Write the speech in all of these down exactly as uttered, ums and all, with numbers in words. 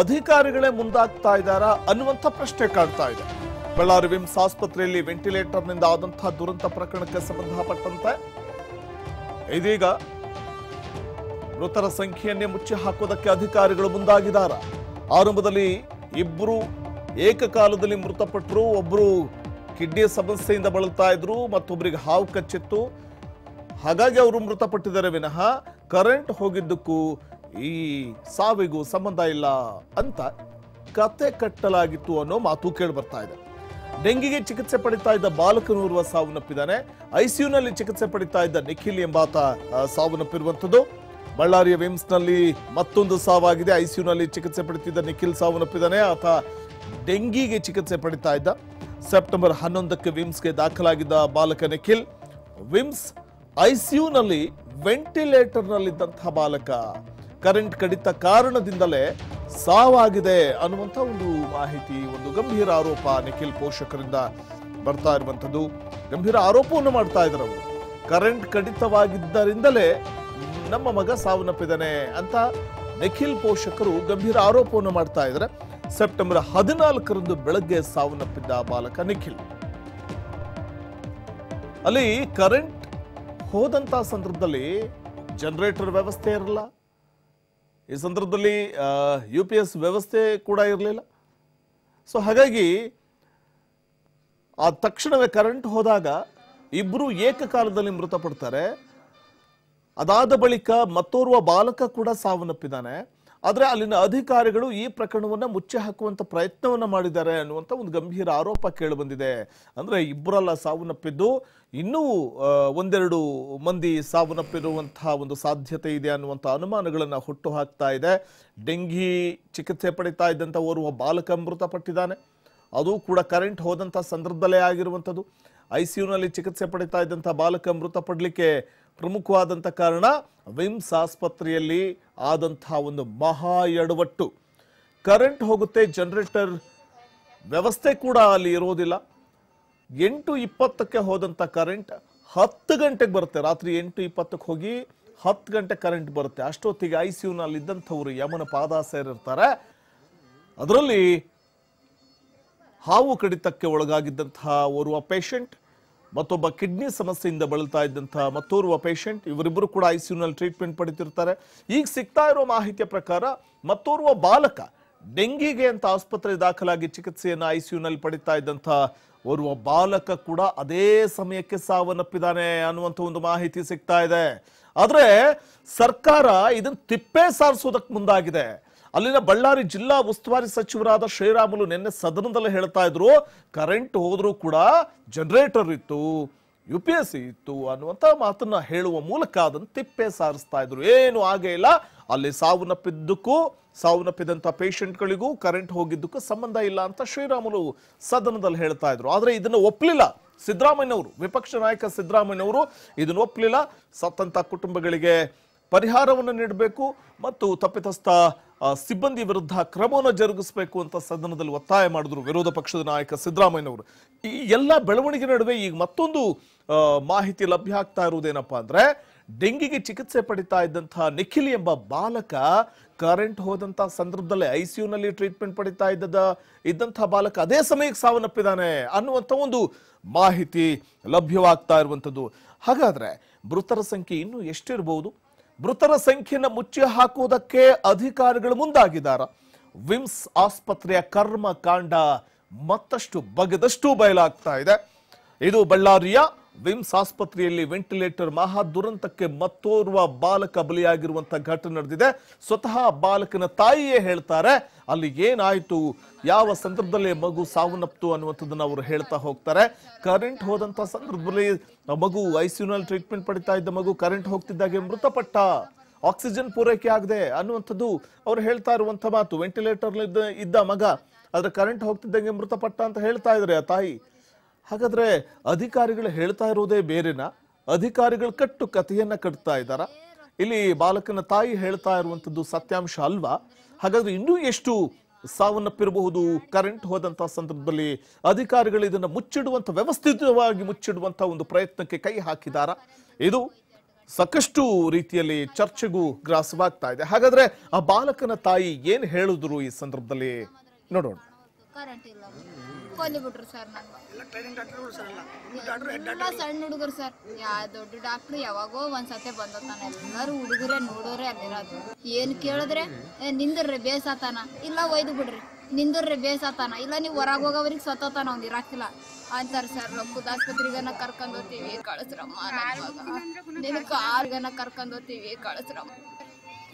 ಅಧಿಕಾರಿಗಳೇ ಮುಂದಾಗ್ತಾ ಇದ್ದಾರಾ ಅನ್ನುವಂತ ಪ್ರಶ್ನೆ ಕಾಡ್ತಾ ಇದೆ. ಬಳ್ಳಾರಿ ವಿಮ್ಸ್ ಆಸ್ಪತ್ರೆಯಲ್ಲಿ ವೆಂಟಿಲೇಟರ್ ನಿಂದ ಆದಂತ ದುರಂತ ಪ್ರಕರಣಕ್ಕೆ ಸಂಬಂಧಪಟ್ಟಂತೆ ಇದೀಗ ಮೃತರ ಸಂಖ್ಯೆಯನ್ನೇ ಮುಚ್ಚಿ ಹಾಕೋದಕ್ಕೆ ಅಧಿಕಾರಿಗಳು ಮುಂದಾಗಿದ್ದಾರೆ. ಆರಂಭದಲ್ಲಿ ಇಬ್ಬರು ಏಕಕಾಲದಲ್ಲಿ ಮೃತಪಟ್ಟರು. ಒಬ್ಬರು ಕಿಡ್ನಿ ಸಮಸ್ಯೆಯಿಂದ ಬಳಲ್ತಾ ಇದ್ದರು, ಮತ್ತೊಬ್ಬರಿಗೆ ಹಾವು ಕಚ್ಚಿತ್ತು, ಹಾಗಾಗಿ ಅವರು ಮೃತಪಟ್ಟಿದ್ದಾರೆ ವಿನಃ ಕರೆಂಟ್ ಹೋಗಿದ್ದಕ್ಕೂ ಈ ಸಾವಿಗೂ ಸಂಬಂಧ ಇಲ್ಲ ಅಂತ ಕತೆ ಕಟ್ಟಲಾಗಿತ್ತು ಅನ್ನೋ ಮಾತು ಕೇಳಿ ಬರ್ತಾ ಇದೆ. ಡೆಂಗಿಗೆ ಚಿಕಿತ್ಸೆ ಪಡಿತಾ ಇದ್ದ ಬಾಲಕನೋರ್ವ ಸಾವನ್ನಪ್ಪಿದ್ದಾನೆ. ಐಸಿಯುನಲ್ಲಿ ಚಿಕಿತ್ಸೆ ಪಡಿತಾ ಇದ್ದ ನಿಖಿಲ್ ಎಂಬಾತ ಸಾವನ್ನಪ್ಪಿರುವಂಥದ್ದು. ಬಳ್ಳಾರಿಯ ವಿಮ್ಸ್ನಲ್ಲಿ ಮತ್ತೊಂದು ಸಾವಾಗಿದೆ. ಐಸಿಯುನಲ್ಲಿ ಚಿಕಿತ್ಸೆ ಪಡಿತಿದ್ದ ನಿಖಿಲ್ ಸಾವನ್ನಪ್ಪಿದ್ದಾನೆ. ಆತ ಡೆಂಗಿಗೆ ಚಿಕಿತ್ಸೆ ಪಡಿತಾ ಇದ್ದ. ಸೆಪ್ಟೆಂಬರ್ ಹನ್ನೊಂದಕ್ಕೆ ವಿಮ್ಸ್ಗೆ ದಾಖಲಾಗಿದ್ದ ಬಾಲಕ ನಿಖಿಲ್, ವಿಮ್ಸ್ ಐಸಿಯುನಲ್ಲಿ ವೆಂಟಿಲೇಟರ್ನಲ್ಲಿದ್ದಂಥ ಬಾಲಕ ಕರೆಂಟ್ ಕಡಿತ ಕಾರಣದಿಂದಲೇ ಸಾವಾಗಿದೆ ಅನ್ನುವಂಥ ಒಂದು ಮಾಹಿತಿ, ಒಂದು ಗಂಭೀರ ಆರೋಪ ನಿಖಿಲ್ ಪೋಷಕರಿಂದ ಬರ್ತಾ ಇರುವಂಥದ್ದು. ಗಂಭೀರ ಆರೋಪವನ್ನು ಮಾಡ್ತಾ ಇದ್ರು ಅವರು, ಕರೆಂಟ್ ಕಡಿತವಾಗಿದ್ದರಿಂದಲೇ ನಮ್ಮ ಮಗ ಸಾವನ್ನಪ್ಪಿದ್ದಾನೆ ಅಂತ ನಿಖಿಲ್ ಪೋಷಕರು ಗಂಭೀರ ಆರೋಪವನ್ನು ಮಾಡ್ತಾ ಇದ್ದಾರೆ. ಸೆಪ್ಟೆಂಬರ್ ಹದಿನಾಲ್ಕರಂದು ಬೆಳಗ್ಗೆ ಸಾವನ್ನಪ್ಪಿದ್ದ ಬಾಲಕ ನಿಖಿಲ್, ಅಲ್ಲಿ ಕರೆಂಟ್ ಹೋದಂತ ಸಂದರ್ಭದಲ್ಲಿ ಜನರೇಟರ್ ವ್ಯವಸ್ಥೆ ಇರಲ್ಲ, ಈ ಸಂದರ್ಭದಲ್ಲಿ ಯು ಪಿ ಎಸ್ ವ್ಯವಸ್ಥೆ ಕೂಡ ಇರಲಿಲ್ಲ. ಸೊ ಹಾಗಾಗಿ ಆ ತಕ್ಷಣವೇ ಕರೆಂಟ್ ಹೋದಾಗ ಇಬ್ಬರು ಏಕಕಾಲದಲ್ಲಿ ಮೃತಪಡ್ತಾರೆ. ಅದಾದ ಬಳಿಕ ಮತ್ತೋರ್ವ ಬಾಲಕ ಕೂಡ ಸಾವನ್ನಪ್ಪಿದ್ದಾನೆ. ಆದರೆ ಅಲ್ಲಿನ ಅಧಿಕಾರಿಗಳು ಈ ಪ್ರಕರಣವನ್ನು ಮುಚ್ಚಿ ಹಾಕುವಂಥ ಪ್ರಯತ್ನವನ್ನು ಮಾಡಿದ್ದಾರೆ ಅನ್ನುವಂಥ ಒಂದು ಗಂಭೀರ ಆರೋಪ ಕೇಳಿಬಂದಿದೆ. ಅಂದರೆ ಇಬ್ಬರಲ್ಲ ಸಾವನ್ನಪ್ಪಿದ್ದು, ಇನ್ನೂ ಒಂದೆರಡು ಮಂದಿ ಸಾವನ್ನಪ್ಪಿರುವಂಥ ಒಂದು ಸಾಧ್ಯತೆ ಇದೆ ಅನ್ನುವಂಥ ಅನುಮಾನಗಳನ್ನು ಹುಟ್ಟು ಹಾಕ್ತಾ ಇದೆ. ಡೆಂಗಿ ಚಿಕಿತ್ಸೆ ಪಡಿತಾ ಇದ್ದಂಥ ಓರ್ವ ಬಾಲಕ ಮೃತಪಟ್ಟಿದ್ದಾನೆ, ಅದು ಕೂಡ ಕರೆಂಟ್ ಹೋದಂಥ ಸಂದರ್ಭದಲ್ಲೇ ಆಗಿರುವಂಥದ್ದು. ಐ ಸಿ ಯುನಲ್ಲಿ ಚಿಕಿತ್ಸೆ ಪಡಿತಾ ಇದ್ದಂಥ ಬಾಲಕ ಮೃತಪಡಲಿಕ್ಕೆ ಪ್ರಮುಖವಾದಂಥ ಕಾರಣ ವಿಮ್ಸ್ ಆಸ್ಪತ್ರೆಯಲ್ಲಿ ಆದಂಥ ಒಂದು ಮಹಾ ಎಡವಟ್ಟು. ಕರೆಂಟ್ ಹೋಗುತ್ತೆ, ಜನರೇಟರ್ ವ್ಯವಸ್ಥೆ ಕೂಡ ಅಲ್ಲಿ ಇರೋದಿಲ್ಲ. ಎಂಟು ಇಪ್ಪತ್ತಕ್ಕೆ ಹೋದಂಥ ಕರೆಂಟ್ ಹತ್ತು ಗಂಟೆಗೆ ಬರುತ್ತೆ. ರಾತ್ರಿ ಎಂಟು ಇಪ್ಪತ್ತಕ್ಕೆ ಹೋಗಿ ಹತ್ತು ಗಂಟೆ ಕರೆಂಟ್ ಬರುತ್ತೆ. ಅಷ್ಟೊತ್ತಿಗೆ ಐ ಸಿ ಯುನಲ್ಲಿ ಇದ್ದಂಥವ್ರು ಯಮನ ಪಾದ ಸೇರಿರ್ತಾರೆ. ಅದರಲ್ಲಿ ಹಾವು ಕಡಿತಕ್ಕೆ ಒಳಗಾಗಿದ್ದಂತಹ ಓರ್ವ ಪೇಷಂಟ್, ಮತ್ತೊಬ್ಬ ಕಿಡ್ನಿ ಸಮಸ್ಯೆಯಿಂದ ಬಳಲ್ತಾ ಇದ್ದಂಥ ಮತ್ತೋರ್ವ ಪೇಷಂಟ್, ಇವರಿಬ್ಬರು ಕೂಡ ಐ ಸಿ ಯುನಲ್ಲಿ ಟ್ರೀಟ್ಮೆಂಟ್ ಪಡಿತಿರ್ತಾರೆ. ಈಗ ಸಿಗ್ತಾ ಇರೋ ಮಾಹಿತಿಯ ಪ್ರಕಾರ ಮತ್ತೋರ್ವ ಬಾಲಕ ಡೆಂಗಿಗೆ ಅಂತ ಆಸ್ಪತ್ರೆ ದಾಖಲಾಗಿ ಚಿಕಿತ್ಸೆಯನ್ನು ಐ ಸಿ ಯುನಲ್ಲಿ ಪಡಿತಾ ಇದ್ದಂಥ ಓರ್ವ ಬಾಲಕ ಕೂಡ ಅದೇ ಸಮಯಕ್ಕೆ ಸಾವನ್ನಪ್ಪಿದ್ದಾನೆ ಅನ್ನುವಂಥ ಒಂದು ಮಾಹಿತಿ ಸಿಗ್ತಾ ಇದೆ. ಆದರೆ ಸರ್ಕಾರ ಇದನ್ನು ತಿಪ್ಪೆ ಸಾರಿಸೋದಕ್ಕೆ ಮುಂದಾಗಿದೆ. ಅಲ್ಲಿನ ಬಳ್ಳಾರಿ ಜಿಲ್ಲಾ ಉಸ್ತುವಾರಿ ಸಚಿವರಾದ ಶ್ರೀರಾಮುಲು ನಿನ್ನೆ ಸದನದಲ್ಲಿ ಹೇಳ್ತಾ ಇದ್ರು, ಕರೆಂಟ್ ಹೋದ್ರೂ ಕೂಡ ಜನರೇಟರ್ ಇತ್ತು, ಯು ಪಿ ಎಸ್ ಸಿ ಇತ್ತು ಅನ್ನುವಂಥ ಮಾತನ್ನ ಹೇಳುವ ಮೂಲಕ ಅದನ್ನು ತಿಪ್ಪೆ ಸಾರಿಸ್ತಾ ಇದ್ರು. ಏನು ಆಗೇ ಇಲ್ಲ, ಅಲ್ಲಿ ಸಾವನ್ನಪ್ಪಿದ್ದಕ್ಕೂ ಸಾವನ್ನಪ್ಪಿದಂಥ ಪೇಷಂಟ್ಗಳಿಗೂ ಕರೆಂಟ್ ಹೋಗಿದ್ದಕ್ಕೂ ಸಂಬಂಧ ಇಲ್ಲ ಅಂತ ಶ್ರೀರಾಮುಲು ಸದನದಲ್ಲಿ ಹೇಳ್ತಾ ಇದ್ರು. ಆದರೆ ಇದನ್ನು ಒಪ್ಪಲಿಲ್ಲ ಸಿದ್ದರಾಮಯ್ಯನವರು, ವಿಪಕ್ಷ ನಾಯಕ ಸಿದ್ದರಾಮಯ್ಯನವರು ಇದನ್ನು ಒಪ್ಪಲಿಲ್ಲ. ಸತ್ತಂಥ ಕುಟುಂಬಗಳಿಗೆ ಪರಿಹಾರವನ್ನು ನೀಡಬೇಕು ಮತ್ತು ತಪ್ಪಿತಸ್ಥ ಸಿಬ್ಬಂದಿ ವಿರುದ್ಧ ಕ್ರಮವನ್ನು ಜರುಗಿಸಬೇಕು ಅಂತ ಸದನದಲ್ಲಿ ಒತ್ತಾಯ ಮಾಡಿದ್ರು ವಿರೋಧ ಪಕ್ಷದ ನಾಯಕ ಸಿದ್ದರಾಮಯ್ಯನವರು. ಈ ಎಲ್ಲ ಬೆಳವಣಿಗೆ ನಡುವೆ ಈಗ ಮತ್ತೊಂದು ಮಾಹಿತಿ ಲಭ್ಯ ಆಗ್ತಾ ಇರುವುದೇನಪ್ಪ ಅಂದ್ರೆ, ಡೆಂಗಿಗೆ ಚಿಕಿತ್ಸೆ ಪಡಿತಾ ಇದ್ದಂತಹ ನಿಖಿಲ್ ಎಂಬ ಬಾಲಕ ಕರೆಂಟ್ ಹೋದಂಥ ಸಂದರ್ಭದಲ್ಲೇ ಐ ಸಿ ಯುನಲ್ಲಿ ಟ್ರೀಟ್ಮೆಂಟ್ ಪಡಿತಾ ಇದ್ದ ಇದ್ದಂಥ ಬಾಲಕ ಅದೇ ಸಮಯಕ್ಕೆ ಸಾವನ್ನಪ್ಪಿದ್ದಾನೆ ಅನ್ನುವಂಥ ಒಂದು ಮಾಹಿತಿ ಲಭ್ಯವಾಗ್ತಾ ಇರುವಂಥದ್ದು. ಹಾಗಾದರೆ ಮೃತರ ಸಂಖ್ಯೆ ಇನ್ನೂ ಎಷ್ಟಿರಬಹುದು? ಮೃತರ ಸಂಖ್ಯೆಯನ್ನು ಮುಚ್ಚಿ ಹಾಕುವುದಕ್ಕೆ ಅಧಿಕಾರಿಗಳು ಮುಂದಾಗಿದ್ದಾರೆ. ವಿಮ್ಸ್ ಆಸ್ಪತ್ರೆಯ ಕರ್ಮಕಾಂಡ ಮತ್ತಷ್ಟು ಬಗೆದಷ್ಟು ಬಯಲಾಗ್ತಾ ಇದೆ. ಇದು ಬಳ್ಳಾರಿಯ ವಿಮ್ಸ್ ಆಸ್ಪತ್ರೆಯಲ್ಲಿ ವೆಂಟಿಲೇಟರ್ ಮಹಾ ದುರಂತಕ್ಕೆ ಮತ್ತೋರ್ವ ಬಾಲಕ ಬಲಿಯಾಗಿರುವಂಥ ಘಟನೆ ನಡೆದಿದೆ. ಸ್ವತಃ ಬಾಲಕನ ತಾಯಿಯೇ ಹೇಳ್ತಾರೆ, ಅಲ್ಲಿ ಏನಾಯಿತು, ಯಾವ ಸಂದರ್ಭದಲ್ಲಿ ಮಗು ಸಾವನ್ನಪ್ತು ಅನ್ನುವಂಥದ್ದನ್ನು ಅವರು ಹೇಳ್ತಾ ಹೋಗ್ತಾರೆ. ಕರೆಂಟ್ ಹೋದಂಥ ಸಂದರ್ಭದಲ್ಲಿ ಮಗು ಐ ಸಿ ಯುನಲ್ಲಿ ಟ್ರೀಟ್ಮೆಂಟ್ ಪಡಿತಾ ಇದ್ದ ಮಗು ಕರೆಂಟ್ ಹೋಗ್ತಿದ್ದಾಗೆ ಮೃತಪಟ್ಟ, ಆಕ್ಸಿಜನ್ ಪೂರೈಕೆ ಆಗದೆ ಅನ್ನುವಂಥದ್ದು ಅವ್ರು ಹೇಳ್ತಾ ಇರುವಂಥ ಮಾತು. ವೆಂಟಿಲೇಟರ್ಲಿದ್ದ ಇದ್ದ ಮಗ ಆದರೆ ಕರೆಂಟ್ ಹೋಗ್ತಿದ್ದಂಗೆ ಮೃತಪಟ್ಟ ಅಂತ ಹೇಳ್ತಾ ಇದ್ದಾರೆ ಆ ತಾಯಿ. ಹಾಗಾದರೆ ಅಧಿಕಾರಿಗಳು ಹೇಳ್ತಾ ಇರೋದೇ ಬೇರೆನಾ? ಅಧಿಕಾರಿಗಳು ಕಟ್ಟು ಕಥೆಯನ್ನು ಕಟ್ತಾ ಇದ್ದಾರಾ? ಇಲ್ಲಿ ಬಾಲಕನ ತಾಯಿ ಹೇಳ್ತಾ ಇರುವಂಥದ್ದು ಸತ್ಯಾಂಶ ಅಲ್ವಾ? ಹಾಗಾದರೆ ಇನ್ನೂ ಎಷ್ಟು ಸಾವನ್ನಪ್ಪಿರಬಹುದು ಕರೆಂಟ್ ಹೋದಂಥ ಸಂದರ್ಭದಲ್ಲಿ? ಅಧಿಕಾರಿಗಳು ಇದನ್ನು ಮುಚ್ಚಿಡುವಂಥ, ವ್ಯವಸ್ಥಿತವಾಗಿ ಮುಚ್ಚಿಡುವಂಥ ಒಂದು ಪ್ರಯತ್ನಕ್ಕೆ ಕೈ ಹಾಕಿದಾರಾ? ಇದು ಸಾಕಷ್ಟು ರೀತಿಯಲ್ಲಿ ಚರ್ಚೆಗೂ ಗ್ರಾಸವಾಗ್ತಾ ಇದೆ. ಹಾಗಾದ್ರೆ ಆ ಬಾಲಕನ ತಾಯಿ ಏನು ಹೇಳಿದ್ರು ಈ ಸಂದರ್ಭದಲ್ಲಿ ನೋಡೋಣ. ಕರೆಂಟ್ ಇಲ್ಲ ಕೊನೆ ಬಿಟ್ರು ಸರ್, ನಾನು ಎಲ್ಲ ಟ್ರೈನಿಂಗ್ ಡಾಕ್ಟರ್ ಗಳು ಸರ್, ಇಲ್ಲ ಡಾಕ್ಟರ್ ಹೆಡ್ ಡಾಕ್ಟರ್ ಸಣ್ಣ ಹುಡುಗರು ಸರ್, ಯಾ ದೊಡ್ಡ ಡಾಕ್ಟರ್ ಯಾವಾಗೋ ಒಂದ್ಸತೆ ಬಂದತಾನೆ. ಎಲ್ಲರೂ ಹುಡುಗರೇ ನೋಡೋರೇ ಅಲ್ಲಿರೋದು. ಏನು ಕೇಳಿದ್ರೆ ನಿಂದ್ರಿ ಬೇಸಾತನ ಇಲ್ಲ ಒಯ್ದು ಬಿಡ್ರಿ, ನಿಂದ್ರಿ ಬೇಸಾತನ ಇಲ್ಲ ನೀವು ಹೊರಗೆ ಹೋಗೋವ್ರಿಗೆ ಸ್ವತಃತಾನ ಅವ್ನು ಇರಾಕಿಲ್ಲ ಅಂತಾರೆ ಸರ್. ಲಕ್ಕುದ ಆಸ್ಪತ್ರೆಗನ ಕರ್ಕೊಂಡೋಗ್ತೀವಿ ಕಳಿಸ್ರಮ್ಮ, ನಿನ್ನ ಕಾರ್ಗನ ಕರ್ಕೊಂಡೋಗ್ತೀವಿ ಕಳಿಸ್ರಮ್ಮ,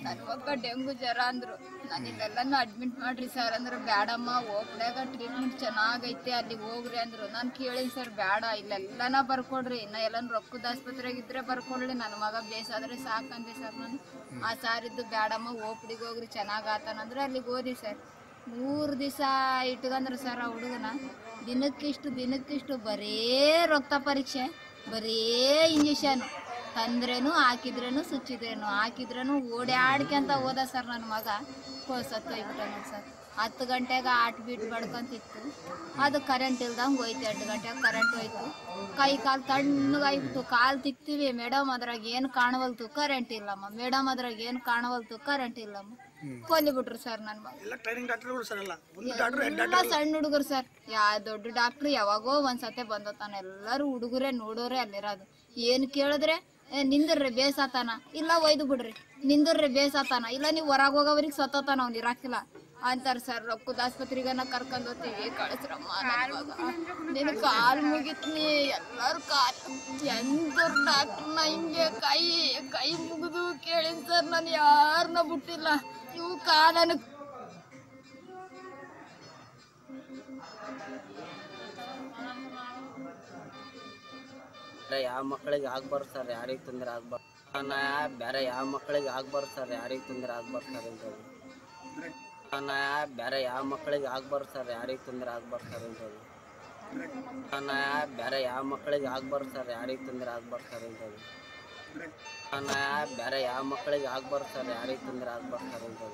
ನನ್ನ ಮಗ ಡೆಂಗು ಜ್ವರ ಅಂದರು. ನಾನು ಇಲ್ಲೆಲ್ಲನೂ ಅಡ್ಮಿಟ್ ಮಾಡಿರಿ ಸರ್ ಅಂದ್ರೆ, ಬೇಡಮ್ಮ ಹೋಗ್ದಾಗ ಟ್ರೀಟ್ಮೆಂಟ್ ಚೆನ್ನಾಗೈತೆ ಅಲ್ಲಿ ಹೋಗ್ರಿ ಅಂದರು. ನಾನು ಕೇಳಿ ಸರ್ ಬೇಡ, ಇಲ್ಲೆಲ್ಲನ ಬರ್ಕೊಡ್ರಿ, ಇನ್ನು ಎಲ್ಲನೂ ರೊಕ್ಕದ ಆಸ್ಪತ್ರೆಗಿದ್ರೆ ಬರ್ಕೊಡ್ಲಿ, ನನ್ನ ಮಗ ಬೇಸಾದ್ರೆ ಸಾಕಂದೆ ಸರ್ ನಾನು. ಆ ಸಾರಿದ್ದು ಬೇಡಮ್ಮ ಹೋಗ್ಬಿಡಿಗೆ ಹೋಗ್ರಿ ಚೆನ್ನಾಗಾತನಂದ್ರೆ ಅಲ್ಲಿಗೆ ಹೋದಿ ಸರ್. ಮೂರು ದಿವಸ ಇಟ್ಕೊಂಡ್ರು ಸರ್ ಆ ಹುಡುಗನ, ದಿನಕ್ಕಿಷ್ಟು ದಿನಕ್ಕಿಷ್ಟು ಬರೀ ರಕ್ತ ಪರೀಕ್ಷೆ, ಬರೀ ಇಂಜೆಕ್ಷನು, ತಂದ್ರೇನು ಹಾಕಿದ್ರೇನು ಸುಚ್ಚಿದ್ರೇನು ಹಾಕಿದ್ರೇನು ಓಡಾಡ್ಕೊಂತ ಹೋದ ಸರ್ ನನ್ನ ಮಗ. ಸತ್ತೋಗ್ಬಿಟ್ಟನು ಸರ್. ಹತ್ತು ಗಂಟೆಗೆ ಆಟ್ ಬೀಟ್ ಬಡ್ಕೊಂತಿತ್ತು, ಅದು ಕರೆಂಟ್ ಇಲ್ದಂಗೆ ಹೋಯ್ತು. ಎಂಟು ಗಂಟೆಗೆ ಕರೆಂಟ್ ಹೋಯ್ತು, ಕೈ ಕಾಲು ತಣ್ಣಗಾಯ್ಬಿಟ್ಟು ಕಾಲು ತಿಕ್ತೀವಿ ಮೇಡಮ್ ಅದ್ರಾಗ ಏನು ಕಾಣವಲ್ತು ಕರೆಂಟ್ ಇಲ್ಲಮ್ಮ, ಮೇಡಮ್ ಅದ್ರಾಗ ಏನು ಕಾಣವಲ್ತು ಕರೆಂಟ್ ಇಲ್ಲಮ್ಮ. ಕೊಲ್ಲಿಬಿಟ್ರು ಸರ್ ನನ್ನ ಮಗ. ಎಲ್ಲ ಸಣ್ಣ ಹುಡುಗರು ಸರ್, ಯಾ ದೊಡ್ಡ ಡಾಕ್ಟ್ರು ಯಾವಾಗೋ ಒಂದ್ಸತೆ ಬಂದತಾನೆ. ಎಲ್ಲರೂ ಹುಡುಗರೇ ನೋಡೋರೇ ಅಲ್ಲಿರೋದು. ಏನು ಕೇಳಿದ್ರೆ ನಿಂದ್ರಿ ಬೇಸಾತನ ಇಲ್ಲ ಒಯ್ದು ಬಿಡ್ರಿ, ನಿಂದ್ರಿ ಬೇಸಾತನ ಇಲ್ಲ ನೀವು ಹೊರಗೆ ಹೋಗೋವ್ರಿಗೆ ಸ್ವತಃತಾನ ಅವ್ನು ಇರಾಕಿಲ್ಲ ಅಂತಾರೆ ಸರ್. ರೊಕ್ಕದ ಆಸ್ಪತ್ರೆಗನ ಕರ್ಕೊಂಡೋಗ್ತೀವಿ ಕಳಿಸ್ರಮ್ಮ, ನಿನ್ನ ಕಾಲು ಮುಗಿತ್ನಿ. ಎಲ್ಲರೂ ಕಾಲು ಎಂದವ್ರು ಡಾಕ್ಟ್ರನ್ನ ಹಿಂಗೆ ಕೈ ಕೈ ಮುಗಿದು ಕೇಳಿನ ಸರ್. ನಾನು ಯಾರನ್ನ ಬಿಟ್ಟಿಲ್ಲ, ಇವು ಕಾಲನ ಯಾವ ಮಕ್ಕಳಿಗೆ ಆಗ್ಬಾರ್ದು ಸರ್, ಯಾರಿಗೆ ತೊಂದರೆ ಆಗ್ಬಾರ್ದು, ಬೇರೆ ಯಾವ ಮಕ್ಕಳಿಗೆ ಆಗ್ಬಾರ್ದು ಸರ್, ಯಾರಿಗೆ ತೊಂದರೆ ಆಗ್ಬಾರ್ದು ಸರ್ ಅಂತ ಬೇರೆ ಯಾವ ಮಕ್ಕಳಿಗೆ ಆಗ್ಬಾರ್ದು ಸರ್, ಯಾರಿಗೆ ತೊಂದರೆ ಆಗ್ಬಾರ್ದು ಸರ್ ಅಂತ ಬೇರೆ ಯಾವ ಮಕ್ಕಳಿಗೆ ಆಗ್ಬಾರ್ದು ಸರ್, ಯಾರಿಗೆ ತೊಂದರೆ ಆಗ್ಬಾರ್ದು ಸರ್ ಅಂತ ಬೇರೆ ಯಾವ ಮಕ್ಕಳಿಗೆ ಆಗ್ಬಾರ್ದು ಸರ್, ಯಾರಿಗೆ ತೊಂದರೆ ಆಗ್ಬಾರ್ದು ಸರ್ ಅಂತ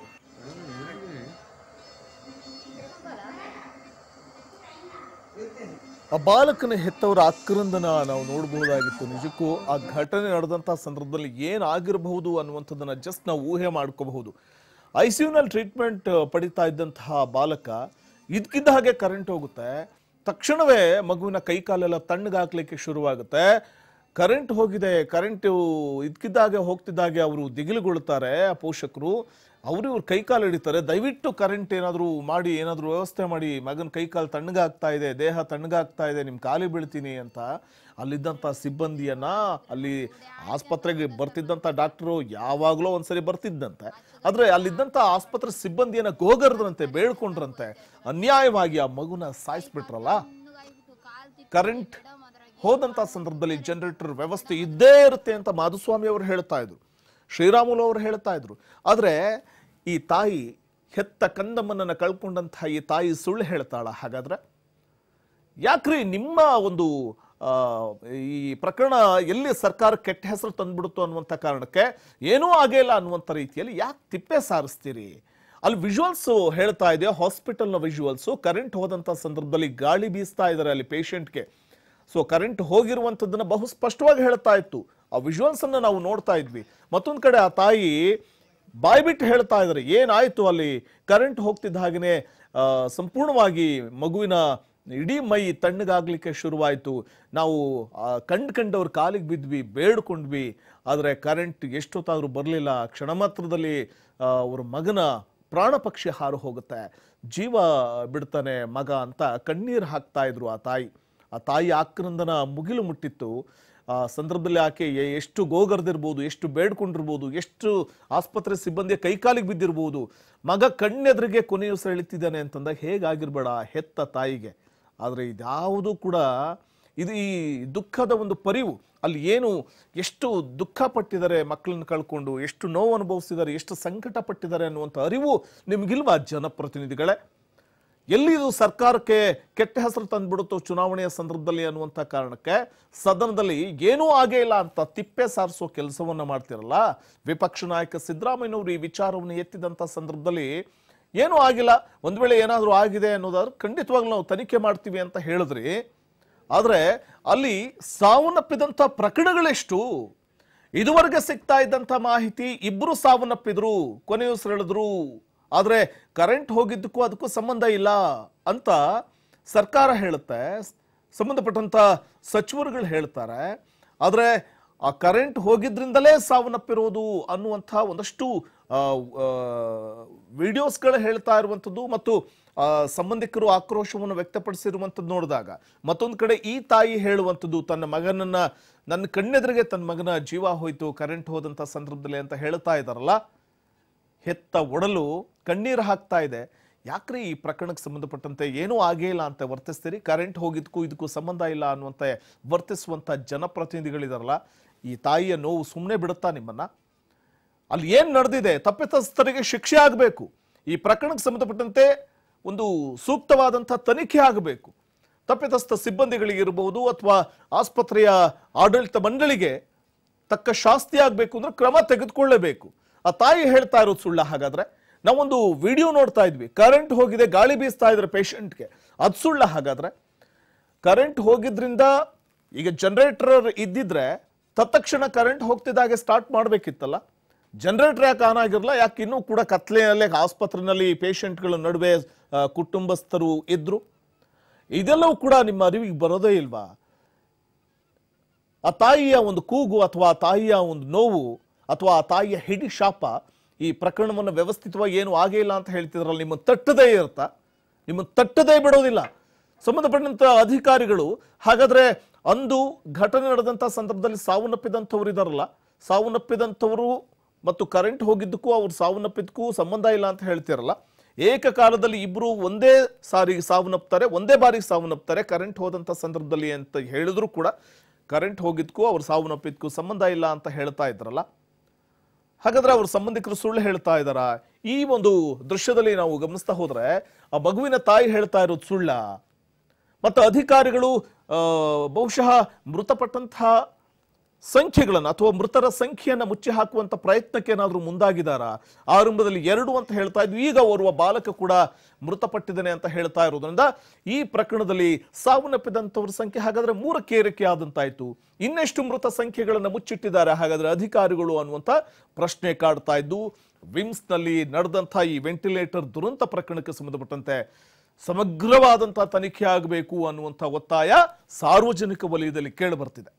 ಆ ಬಾಲಕನ ಹೆತ್ತವರ ಆಕ್ರಂದನ ನಾವು ನೋಡಬಹುದಾಗಿತ್ತು. ನಿಜಕ್ಕೂ ಆ ಘಟನೆ ನಡೆದಂತಹ ಸಂದರ್ಭದಲ್ಲಿ ಏನಾಗಿರಬಹುದು ಅನ್ನುವಂಥದ್ದನ್ನ ಜಸ್ಟ್ ನಾವು ಊಹೆ ಮಾಡ್ಕೋಬಹುದು. ಐ ಸಿ ಯುನಲ್ಲಿ ಟ್ರೀಟ್ಮೆಂಟ್ ಪಡಿತಾ ಇದ್ದಂತಹ ಬಾಲಕ ಇದಕ್ಕಿದ್ದ ಹಾಗೆ ಕರೆಂಟ್ ಹೋಗುತ್ತೆ, ತಕ್ಷಣವೇ ಮಗುವಿನ ಕೈಕಾಲೆಲ್ಲ ತಣ್ಣಗಾಕ್ಲಿಕ್ಕೆ ಶುರುವಾಗುತ್ತೆ. ಕರೆಂಟ್ ಹೋಗಿದೆ, ಕರೆಂಟ್ ಇದಕ್ಕಿದ್ದಾಗೆ ಹೋಗ್ತಿದ್ದಾಗೆ ಅವರು ದಿಗಿಲುಗೊಳ್ತಾರೆ ಪೋಷಕರು. ಅವರು ಇವ್ರು ಕೈಕಾಲು ಹಿಡಿತಾರೆ, ದಯವಿಟ್ಟು ಕರೆಂಟ್ ಏನಾದರೂ ಮಾಡಿ, ಏನಾದರೂ ವ್ಯವಸ್ಥೆ ಮಾಡಿ, ಮಗನ ಕೈಕಾಲು ತಣ್ಣಗಾಗ್ತಾ ಇದೆ, ದೇಹ ತಣ್ಣಗಾಗ್ತಾ ಇದೆ, ನಿಮ್ಮ ಕಾಲಿ ಬೀಳ್ತೀನಿ ಅಂತ. ಅಲ್ಲಿದ್ದಂಥ ಸಿಬ್ಬಂದಿಯನ್ನು, ಅಲ್ಲಿ ಆಸ್ಪತ್ರೆಗೆ ಬರ್ತಿದ್ದಂಥ ಡಾಕ್ಟ್ರು ಯಾವಾಗಲೋ ಒಂದು ಸರಿ ಬರ್ತಿದ್ದಂತೆ, ಆದರೆ ಅಲ್ಲಿದ್ದಂಥ ಆಸ್ಪತ್ರೆ ಸಿಬ್ಬಂದಿಯನ್ನು ಗೋಗರ್ದ್ರಂತೆ, ಬೇಡ್ಕೊಂಡ್ರಂತೆ, ಅನ್ಯಾಯವಾಗಿ ಆ ಮಗುನ ಸಾಯಿಸ್ಬಿಟ್ರಲ್ಲ. ಕರೆಂಟ್ ಹೋದಂಥ ಸಂದರ್ಭದಲ್ಲಿ ಜನರೇಟರ್ ವ್ಯವಸ್ಥೆ ಇದ್ದೇ ಇರುತ್ತೆ ಅಂತ ಮಾಧುಸ್ವಾಮಿ ಅವರು ಹೇಳ್ತಾ ಇದ್ರು, ಶ್ರೀರಾಮುಲು ಅವರು ಹೇಳ್ತಾ ಇದ್ರು. ಆದರೆ ಈ ತಾಯಿ ಹೆತ್ತ ಕಂದಮ್ಮನನ್ನು ಕಳ್ಕೊಂಡಂತಹ ಈ ತಾಯಿ ಸುಳ್ಳು ಹೇಳ್ತಾಳ. ಹಾಗಾದ್ರೆ ಯಾಕ್ರಿ ನಿಮ್ಮ ಒಂದು ಈ ಪ್ರಕರಣ ಎಲ್ಲಿ ಸರ್ಕಾರ ಕೆಟ್ಟ ಹೆಸರು ತಂದ್ಬಿಡ್ತು ಅನ್ನುವಂಥ ಕಾರಣಕ್ಕೆ ಏನೂ ಆಗಿಲ್ಲ ಅನ್ನುವಂಥ ರೀತಿಯಲ್ಲಿ ಯಾಕೆ ತಿಪ್ಪೆ ಸಾರಿಸ್ತೀರಿ? ಅಲ್ಲಿ ವಿಜುವಲ್ಸು ಹೇಳ್ತಾ ಇದೆ, ಹಾಸ್ಪಿಟಲ್ನ ವಿಜುವಲ್ಸು, ಕರೆಂಟ್ ಹೋದಂಥ ಸಂದರ್ಭದಲ್ಲಿ ಗಾಳಿ ಬೀಸ್ತಾ ಇದ್ದಾರೆ ಅಲ್ಲಿ ಪೇಷಂಟ್ಗೆ. ಸೊ ಕರೆಂಟ್ ಹೋಗಿರುವಂಥದ್ದನ್ನು ಬಹು ಸ್ಪಷ್ಟವಾಗಿ ಹೇಳ್ತಾ ಇತ್ತು, ಆ ವಿಜುವಲ್ಸನ್ನು ನಾವು ನೋಡ್ತಾ ಇದ್ವಿ. ಮತ್ತೊಂದು ಕಡೆ ಆ ತಾಯಿ ಬಾಯ್ಬಿಟ್ಟು ಹೇಳ್ತಾ ಇದ್ದಾರೆ ಏನಾಯಿತು ಅಲ್ಲಿ, ಕರೆಂಟ್ ಹೋಗ್ತಿದ್ದ ಹಾಗೆಯೇ ಸಂಪೂರ್ಣವಾಗಿ ಮಗುವಿನ ಇಡೀ ಮೈ ತಣ್ಣಗಾಗಲಿಕ್ಕೆ ಶುರುವಾಯಿತು, ನಾವು ಕಂಡು ಕಂಡವ್ರ ಕಾಲಿಗೆ ಬಿದ್ವಿ, ಬೇಡ್ಕೊಂಡ್ವಿ, ಆದರೆ ಕರೆಂಟ್ ಎಷ್ಟೊತ್ತಾದರೂ ಬರಲಿಲ್ಲ. ಕ್ಷಣಮಾತ್ರದಲ್ಲಿ ಅವ್ರ ಮಗನ ಪ್ರಾಣ ಪಕ್ಷಿ ಹಾರು ಹೋಗುತ್ತೆ, ಜೀವ ಬಿಡ್ತಾನೆ ಮಗ ಅಂತ ಕಣ್ಣೀರು ಹಾಕ್ತಾ ಇದ್ರು ಆ ತಾಯಿ. ಆ ತಾಯಿ ಆಕ್ರಂದನ ಮುಗಿಲು ಮುಟ್ಟಿತ್ತು. ಆ ಸಂದರ್ಭದಲ್ಲಿ ಆಕೆ ಎಷ್ಟು ಗೋಗರ್ದಿರ್ಬೋದು, ಎಷ್ಟು ಬೇಡ್ಕೊಂಡಿರ್ಬೋದು, ಎಷ್ಟು ಆಸ್ಪತ್ರೆ ಸಿಬ್ಬಂದಿಯ ಕೈಕಾಲಿಗೆ ಬಿದ್ದಿರ್ಬೋದು. ಮಗ ಕಣ್ಣೆದ್ರಿಗೆ ಕೊನೆಯುಸ ಎಳಿತಿದ್ದಾನೆ ಅಂತಂದ ಹೇಗಾಗಿರ್ಬೇಡ ಹೆತ್ತ ತಾಯಿಗೆ. ಆದರೆ ಇದ್ಯಾವುದೂ ಕೂಡ ಇದು ಈ ದುಃಖದ ಒಂದು ಪರಿವು. ಅಲ್ಲಿ ಏನು ಎಷ್ಟು ದುಃಖ ಪಟ್ಟಿದ್ದಾರೆ ಮಕ್ಕಳನ್ನು ಕಳ್ಕೊಂಡು, ಎಷ್ಟು ನೋವು ಅನುಭವಿಸಿದ್ದಾರೆ, ಎಷ್ಟು ಸಂಕಟ ಪಟ್ಟಿದ್ದಾರೆ ಅನ್ನುವಂಥ ಅರಿವು ನಿಮಗಿಲ್ವಾ ಜನಪ್ರತಿನಿಧಿಗಳೇ? ಎಲ್ಲಿ ಇದು ಸರ್ಕಾರಕ್ಕೆ ಕೆಟ್ಟ ಹೆಸರು ತಂದುಬಿಡುತ್ತೋ ಚುನಾವಣೆಯ ಸಂದರ್ಭದಲ್ಲಿ ಅನ್ನುವಂಥ ಕಾರಣಕ್ಕೆ ಸದನದಲ್ಲಿ ಏನೂ ಆಗೇ ಇಲ್ಲ ಅಂತ ತಿಪ್ಪೆ ಸಾರಿಸೋ ಕೆಲಸವನ್ನು ಮಾಡ್ತಿರಲ್ಲ. ವಿಪಕ್ಷ ನಾಯಕ ಸಿದ್ದರಾಮಯ್ಯನವರು ಈ ವಿಚಾರವನ್ನು ಎತ್ತಿದಂಥ ಸಂದರ್ಭದಲ್ಲಿ ಏನೂ ಆಗಿಲ್ಲ, ಒಂದು ವೇಳೆ ಏನಾದರೂ ಆಗಿದೆ ಅನ್ನೋದಾದ್ರೆ ಖಂಡಿತವಾಗ್ಲೂ ನಾವು ತನಿಖೆ ಮಾಡ್ತೀವಿ ಅಂತ ಹೇಳಿದ್ರಿ. ಆದರೆ ಅಲ್ಲಿ ಸಾವನ್ನಪ್ಪಿದಂಥ ಪ್ರಕರಣಗಳೆಷ್ಟು, ಇದುವರೆಗೆ ಸಿಗ್ತಾ ಇದ್ದಂತ ಮಾಹಿತಿ ಇಬ್ಬರು ಸಾವನ್ನಪ್ಪಿದ್ರು ಕೊನೆಯುಸಿರೆಳೆದ್ರು ಆದರೆ ಕರೆಂಟ್ ಹೋಗಿದ್ದಕ್ಕೂ ಅದಕ್ಕೂ ಸಂಬಂಧ ಇಲ್ಲ ಅಂತ ಸರ್ಕಾರ ಹೇಳುತ್ತೆ ಸಂಬಂಧಪಟ್ಟಂತ ಸಚಿವರುಗಳು ಹೇಳ್ತಾರೆ ಆದರೆ ಆ ಕರೆಂಟ್ ಹೋಗಿದ್ರಿಂದಲೇ ಸಾವನ್ನಪ್ಪಿರೋದು ಅನ್ನುವಂತ ಒಂದಷ್ಟು ವಿಡಿಯೋಸ್ ಗಳು ಹೇಳ್ತಾ ಇರುವಂತದ್ದು ಮತ್ತು ಸಂಬಂಧಿಕರು ಆಕ್ರೋಶವನ್ನು ವ್ಯಕ್ತಪಡಿಸಿರುವಂತದ್ದು ನೋಡಿದಾಗ ಮತ್ತೊಂದು ಕಡೆ ಈ ತಾಯಿ ಹೇಳುವಂತದ್ದು ತನ್ನ ಮಗನನ್ನ ನನ್ನ ಕಣ್ಣೆದರಿಗೆ ತನ್ನ ಮಗನ ಜೀವ ಹೋಯಿತು ಕರೆಂಟ್ ಹೋದಂತ ಸಂದರ್ಭದಲ್ಲಿ ಅಂತ ಹೇಳ್ತಾ ಇದ್ದಾರಲ್ಲ ಹೆತ್ತ ಒಡಲು ಕಣ್ಣೀರು ಹಾಕ್ತಾ ಇದೆ ಯಾಕ್ರಿ ಈ ಪ್ರಕರಣಕ್ಕೆ ಸಂಬಂಧಪಟ್ಟಂತೆ ಏನೂ ಆಗೇ ಇಲ್ಲ ಅಂತ ವರ್ತಿಸ್ತೀರಿ ಕರೆಂಟ್ ಹೋಗಿದ್ಕೂ ಇದಕ್ಕೂ ಸಂಬಂಧ ಇಲ್ಲ ಅನ್ನುವಂತೆ ವರ್ತಿಸುವಂತ ಜನಪ್ರತಿನಿಧಿಗಳಿದಾರಲ್ಲ ಈ ತಾಯಿಯ ನೋವು ಸುಮ್ಮನೆ ಬಿಡುತ್ತಾ ನಿಮ್ಮನ್ನ ಅಲ್ಲಿ ಏನು ನಡೆದಿದೆ ತಪ್ಪಿತಸ್ಥರಿಗೆ ಶಿಕ್ಷೆ ಆಗಬೇಕು ಈ ಪ್ರಕರಣಕ್ಕೆ ಸಂಬಂಧಪಟ್ಟಂತೆ ಒಂದು ಸೂಕ್ತವಾದಂತ ತನಿಖೆ ಆಗಬೇಕು ತಪ್ಪಿತಸ್ಥ ಸಿಬ್ಬಂದಿಗಳಿಗೆ ಇರಬಹುದು ಅಥವಾ ಆಸ್ಪತ್ರೆಯ ಆಡಳಿತ ಮಂಡಳಿಗೆ ತಕ್ಕ ಶಾಸ್ತಿ ಆಗಬೇಕು ಅಂದ್ರೆ ಕ್ರಮ ತೆಗೆದುಕೊಳ್ಳಬೇಕು ಆ ತಾಯಿ ಹೇಳ್ತಾ ಇರೋದು ಸುಳ್ಳ ಹಾಗಾದ್ರೆ ನಾವೊಂದು ವಿಡಿಯೋ ನೋಡ್ತಾ ಇದ್ವಿ ಕರೆಂಟ್ ಹೋಗಿದೆ ಗಾಳಿ ಬೀಸ್ತಾ ಇದ್ರೆ ಪೇಷಂಟ್ಗೆ ಅದು ಸುಳ್ಳ ಹಾಗಾದ್ರೆ ಕರೆಂಟ್ ಹೋಗಿದ್ರಿಂದ ಈಗ ಜನರೇಟರ್ ಇದ್ದಿದ್ರೆ ತತ್ಕ್ಷಣ ಕರೆಂಟ್ ಹೋಗ್ತಿದ್ದಾಗೆ ಸ್ಟಾರ್ಟ್ ಮಾಡಬೇಕಿತ್ತಲ್ಲ ಜನರೇಟರ್ ಯಾಕೆ ಆನ್ ಆಗಿರಲ್ಲ ಯಾಕೆ ಇನ್ನೂ ಕೂಡ ಕತ್ಲೆಯಲ್ಲೇ ಆಸ್ಪತ್ರೆಯಲ್ಲಿ ಪೇಷಂಟ್ಗಳ ನಡುವೆ ಕುಟುಂಬಸ್ಥರು ಇದ್ರು ಇದೆಲ್ಲವೂ ಕೂಡ ನಿಮ್ಮ ಅರಿವಿಗೆ ಬರೋದೇ ಇಲ್ವಾ ಆ ತಾಯಿಯ ಒಂದು ಕೂಗು ಅಥವಾ ಆ ತಾಯಿಯ ಒಂದು ನೋವು ಅಥವಾ ಆ ತಾಯಿಯ ಹಿಡಿ ಶಾಪ ಈ ಪ್ರಕರಣವನ್ನು ವ್ಯವಸ್ಥಿತವಾಗಿ ಏನು ಆಗೇ ಇಲ್ಲ ಅಂತ ಹೇಳ್ತಿದ್ರಲ್ಲ ನಿಮ್ಮ ತಟ್ಟದೇ ಇರ್ತಾ ನಿಮ್ಮ ತಟ್ಟದೇ ಬಿಡೋದಿಲ್ಲ ಸಂಬಂಧಪಟ್ಟಂತ ಅಧಿಕಾರಿಗಳು ಹಾಗಾದ್ರೆ ಅಂದು ಘಟನೆ ನಡೆದಂತ ಸಂದರ್ಭದಲ್ಲಿ ಸಾವನ್ನಪ್ಪಿದಂಥವ್ರು ಇದಾರಲ್ಲ ಸಾವನ್ನಪ್ಪಿದಂಥವರು ಮತ್ತು ಕರೆಂಟ್ ಹೋಗಿದ್ದಕ್ಕೂ ಅವ್ರು ಸಾವನ್ನಪ್ಪಿದ್ದಕ್ಕೂ ಸಂಬಂಧ ಇಲ್ಲ ಅಂತ ಹೇಳ್ತಿರಲ್ಲ ಏಕಕಾಲದಲ್ಲಿ ಇಬ್ಬರು ಒಂದೇ ಸಾರಿ ಸಾವನ್ನಪ್ತಾರೆ ಒಂದೇ ಬಾರಿ ಸಾವನ್ನಪ್ತಾರೆ ಕರೆಂಟ್ ಹೋದಂಥ ಸಂದರ್ಭದಲ್ಲಿ ಅಂತ ಹೇಳಿದ್ರು ಕೂಡ ಕರೆಂಟ್ ಹೋಗಿದ್ದಕ್ಕೂ ಅವ್ರು ಸಾವನ್ನಪ್ಪಿದ್ದಕ್ಕೂ ಸಂಬಂಧ ಇಲ್ಲ ಅಂತ ಹೇಳ್ತಾ ಇದ್ರಲ್ಲ ಹಾಗಾದ್ರೆ ಅವ್ರ ಸಂಬಂಧಿಕರು ಸುಳ್ಳು ಹೇಳ್ತಾ ಇದ್ದಾರಾ ಈ ಒಂದು ದೃಶ್ಯದಲ್ಲಿ ನಾವು ಗಮನಿಸ್ತಾ ಹೋದ್ರೆ ಆ ಮಗುವಿನ ತಾಯಿ ಹೇಳ್ತಾ ಇರೋದು ಸುಳ್ಳ ಮತ್ತು ಅಧಿಕಾರಿಗಳು ಬಹುಶಃ ಮೃತಪಟ್ಟಂತಹ ಸಂಖ್ಯೆಗಳನ್ನು ಅಥವಾ ಮೃತರ ಸಂಖ್ಯೆಯನ್ನು ಮುಚ್ಚಿ ಹಾಕುವಂತ ಪ್ರಯತ್ನಕ್ಕೆ ಏನಾದರೂ ಮುಂದಾಗಿದ್ದಾರಾ ಆರಂಭದಲ್ಲಿ ಎರಡು ಅಂತ ಹೇಳ್ತಾ ಇದ್ವಿ ಈಗ ಓರ್ವ ಬಾಲಕ ಕೂಡ ಮೃತಪಟ್ಟಿದ್ದಾನೆ ಅಂತ ಹೇಳ್ತಾ ಇರೋದ್ರಿಂದ ಈ ಪ್ರಕರಣದಲ್ಲಿ ಸಾವನ್ನಪ್ಪಿದಂಥವ್ರ ಸಂಖ್ಯೆ ಹಾಗಾದ್ರೆ ಮೂರಕ್ಕೆ ಏರಿಕೆ ಆದಂತಾಯಿತು ಇನ್ನೆಷ್ಟು ಮೃತ ಸಂಖ್ಯೆಗಳನ್ನು ಮುಚ್ಚಿಟ್ಟಿದ್ದಾರೆ ಹಾಗಾದ್ರೆ ಅಧಿಕಾರಿಗಳು ಅನ್ನುವಂಥ ಪ್ರಶ್ನೆ ಕಾಡ್ತಾ ಇದ್ದು ವಿಮ್ಸ್ನಲ್ಲಿ ನಡೆದಂಥ ಈ ವೆಂಟಿಲೇಟರ್ ದುರಂತ ಪ್ರಕರಣಕ್ಕೆ ಸಂಬಂಧಪಟ್ಟಂತೆ ಸಮಗ್ರವಾದಂಥ ತನಿಖೆ ಆಗಬೇಕು ಅನ್ನುವಂಥ ಒತ್ತಾಯ ಸಾರ್ವಜನಿಕ ವಲಯದಲ್ಲಿ ಕೇಳಿಬರ್ತಿದೆ.